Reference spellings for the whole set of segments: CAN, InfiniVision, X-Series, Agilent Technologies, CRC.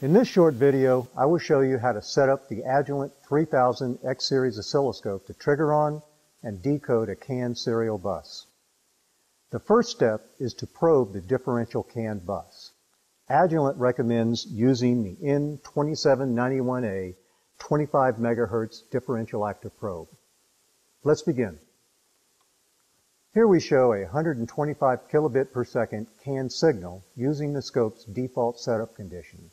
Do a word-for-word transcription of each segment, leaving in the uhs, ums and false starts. In this short video, I will show you how to set up the Agilent three thousand X-Series oscilloscope to trigger on and decode a C A N serial bus. The first step is to probe the differential C A N bus. Agilent recommends using the N two seven nine one A twenty-five megahertz differential active probe. Let's begin. Here we show a one hundred twenty-five kilobit per second C A N signal using the scope's default setup condition.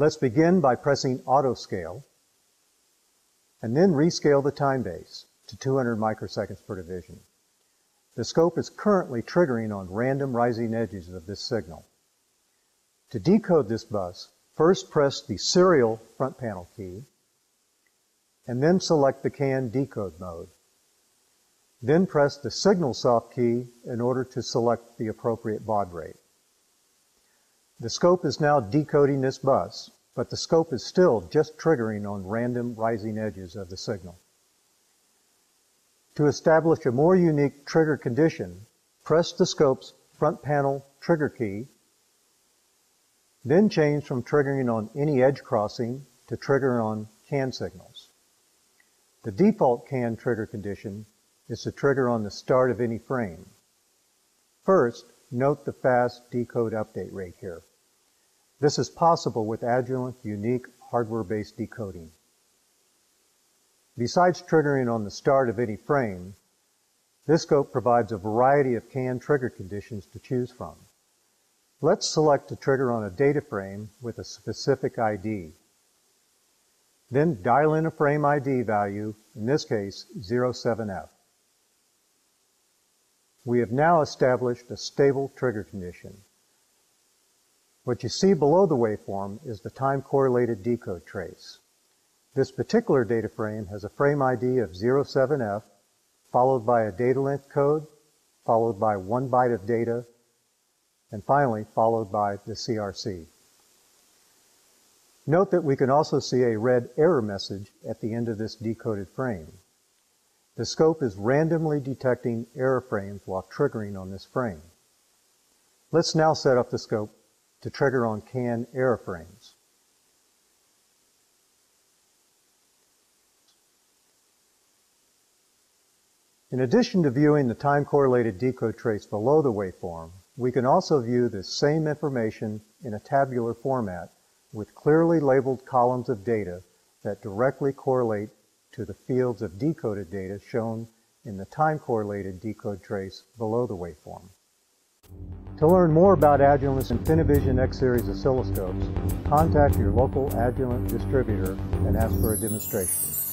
Let's begin by pressing auto scale and then rescale the time base to two hundred microseconds per division. The scope is currently triggering on random rising edges of this signal. To decode this bus, first press the serial front panel key and then select the C A N decode mode. Then press the signal soft key in order to select the appropriate baud rate. The scope is now decoding this bus, but the scope is still just triggering on random rising edges of the signal. To establish a more unique trigger condition, press the scope's front panel trigger key, then change from triggering on any edge crossing to trigger on C A N signals. The default C A N trigger condition is to trigger on the start of any frame. First, note the fast decode update rate here. This is possible with Agilent's unique hardware-based decoding. Besides triggering on the start of any frame, this scope provides a variety of C A N trigger conditions to choose from. Let's select a trigger on a data frame with a specific I D. Then dial in a frame I D value, in this case zero seven F. We have now established a stable trigger condition. What you see below the waveform is the time-correlated decode trace. This particular data frame has a frame I D of zero seven F, followed by a data length code, followed by one byte of data, and finally followed by the C R C. Note that we can also see a red error message at the end of this decoded frame. The scope is randomly detecting error frames while triggering on this frame. Let's now set up the scope to trigger on C A N error frames. In addition to viewing the time-correlated decode trace below the waveform, we can also view the same information in a tabular format with clearly labeled columns of data that directly correlate to the fields of decoded data shown in the time-correlated decode trace below the waveform. To learn more about Agilent's InfiniVision X-Series oscilloscopes, contact your local Agilent distributor and ask for a demonstration.